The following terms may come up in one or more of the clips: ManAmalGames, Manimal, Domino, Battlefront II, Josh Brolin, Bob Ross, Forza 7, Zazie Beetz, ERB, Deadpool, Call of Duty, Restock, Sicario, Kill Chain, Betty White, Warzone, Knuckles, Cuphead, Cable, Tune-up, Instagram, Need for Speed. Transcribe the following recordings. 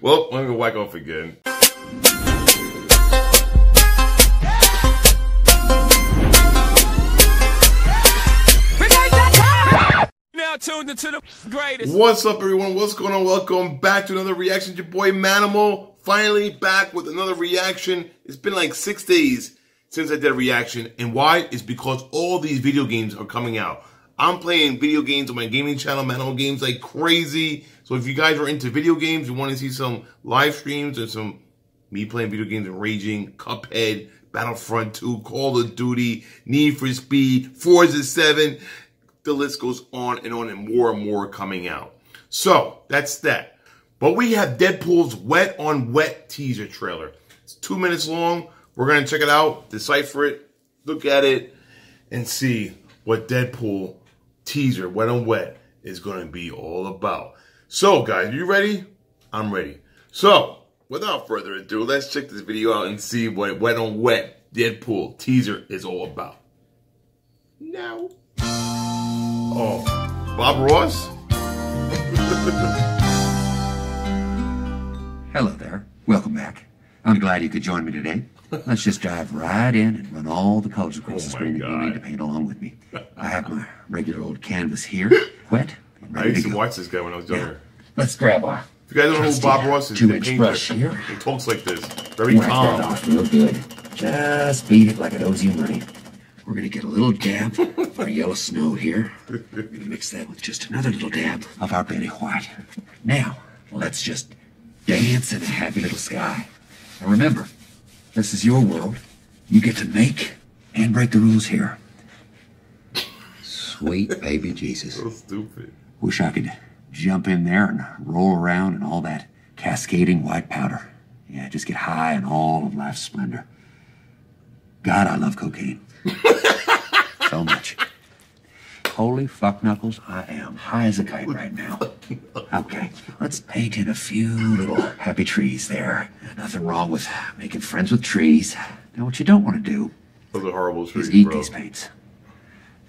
Well, let me go whack off again. Tuned into the greatest. What's up, everyone? What's going on? Welcome back to another reaction. It's your boy Manimal, finally back with another reaction. It's been like 6 days since I did a reaction, and why is because all these video games are coming out. I'm playing video games on my gaming channel, ManAmalGames, like crazy. So if you guys are into video games, you want to see some live streams and some me playing video games and raging, Cuphead, Battlefront II, Call of Duty, Need for Speed, Forza 7. The list goes on and more coming out. So that's that. But we have Deadpool's Wet on Wet teaser trailer. It's 2 minutes long. We're going to check it out, decipher it, look at it, and see what Deadpool teaser Wet on Wet is going to be all about. So guys, you ready? I'm ready. So without further ado, let's check this video out and see what Wet on Wet Deadpool teaser is all about. Now. Oh, Bob Ross? Hello there. Welcome back. I'm glad you could join me today. Let's just dive right in and run all the colors across the screen that you need to paint along with me. I have my regular old canvas here, wet. I used to watch this guy when I was younger. Yeah. Let's grab our. If you guys don't know who Bob Ross is, the painter, here. He talks like this. Very calm. Real good. Just beat it like it owes you money. We're going to get a little dab of our yellow snow here. We're going to mix that with just another little dab of our Betty White. Now, let's just dance in a happy little sky. And remember, this is your world. You get to make and break the rules here. Sweet baby Jesus. So stupid. Wish I could jump in there and roll around in all that cascading white powder. Yeah, just get high in all of life's splendor. God, I love cocaine. So much. Holy fuck, Knuckles, I am high as a kite right now. Okay, let's paint in a few little happy trees there. Nothing wrong with making friends with trees. Now, what you don't want to do those are horrible trees, is eat these paints.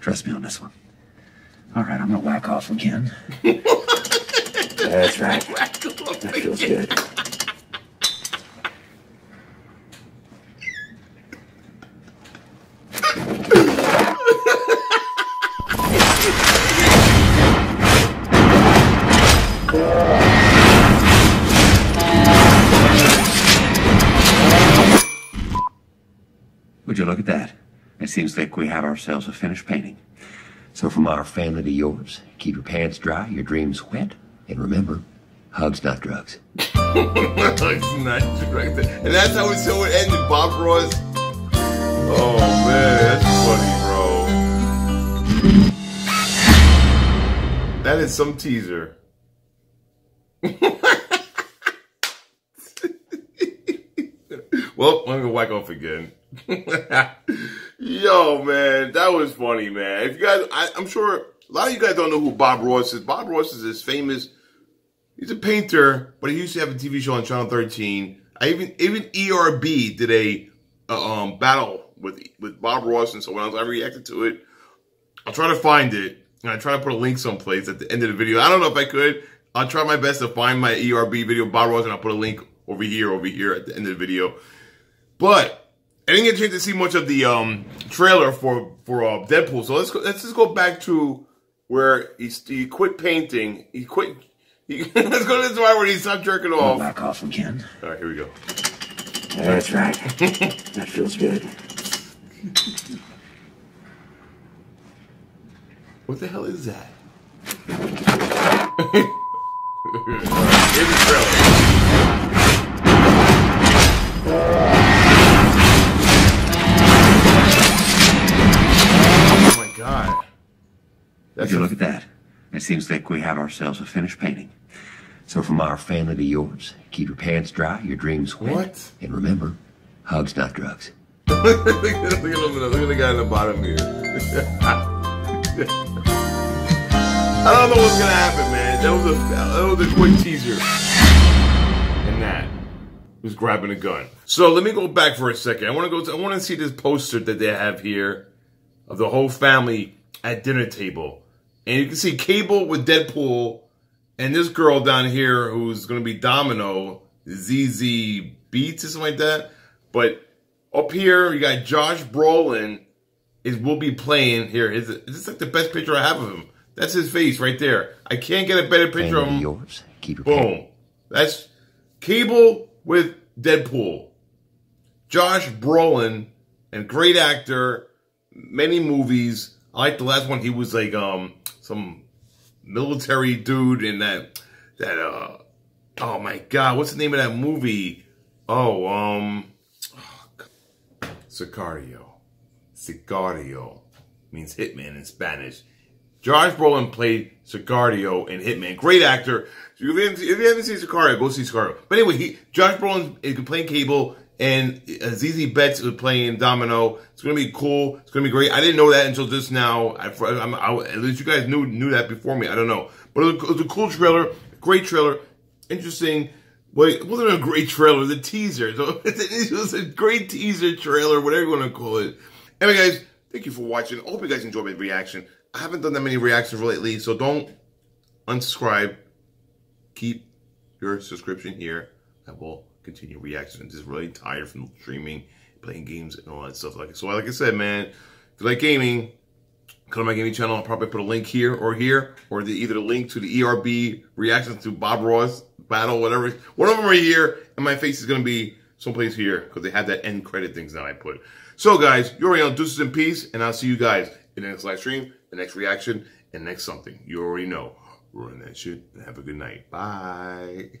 Trust me on this one. All right, I'm going to whack off again. That's right. That feels good. Would you look at that? It seems like we have ourselves a finished painting. So from our family to yours, keep your pants dry, your dreams wet, and remember, hugs, not drugs. Hugs, not drugs. And that's how it ended, Bob Ross. Oh, man, that's funny, bro. That is some teaser. Well, let me go whack off again. Yo, man, that was funny, man. If you guys, I'm sure a lot of you guys don't know who Bob Ross is. Bob Ross is this famous, he's a painter, but he used to have a TV show on Channel 13. Even ERB did a battle with Bob Ross and someone else. I reacted to it. I'll try to find it, and I try to put a link someplace at the end of the video. I don't know if I could. I'll try my best to find my ERB video, Bob Ross, and I'll put a link over here at the end of the video. But I didn't get a chance to see much of the trailer for Deadpool, so let's just go back to where he quit painting. He quit. Let's go to this part where he stopped jerking off. I'll back off again. All right, here we go. That's right. That feels good. What the hell is that? Here's the trailer. God. Would you look at that? It seems like we have ourselves a finished painting. So from our family to yours, keep your pants dry, your dreams wet. What? And remember, hugs, not drugs. Look at the guy in the bottom here. I don't know what's gonna happen, man. That was a quick teaser. And that was grabbing a gun. So let me go back for a second. I wanna see this poster that they have here. Of the whole family at dinner table. And you can see Cable with Deadpool And this girl down here who's going to be Domino, Zazie Beetz or something like that. But up here, you got Josh Brolin will be playing here. Is this like the best picture I have of him? That's his face right there. I can't get a better picture of him. Yours. Keep your boom. Pain. That's Cable with Deadpool. Josh Brolin, a great actor, many movies. I like the last one. He was like some military dude in that oh my god, what's the name of that movie? Sicario. Sicario means hitman in Spanish. Josh Brolin played Sicario in Hitman. Great actor. If you haven't seen Sicario, go see Sicario. But anyway, Josh Brolin is playing Cable, and Zazie Beetz is playing Domino. It's going to be cool. It's going to be great. I didn't know that until just now. At least you guys knew that before me. I don't know. But it was a cool trailer. Great trailer. Interesting. Well, it wasn't a great trailer. The teaser. It was a great teaser trailer, whatever you want to call it. Anyway, guys, thank you for watching. I hope you guys enjoyed my reaction. I haven't done that many reactions lately, so don't unsubscribe. Keep your subscription here. I will continue reactions. I'm just really tired from streaming, playing games, and all that stuff. So, like I said, man, if you like gaming, come to my gaming channel. I'll probably put a link here or here, or either the link to the ERB reactions to Bob Ross battle, whatever. One of them right here, and my face is going to be someplace here because they have that end credit things that I put. So, guys, you already know, deuces in peace, and I'll see you guys in the next live stream, the next reaction, and next something. You already know. Ruin that shit and have a good night. Bye.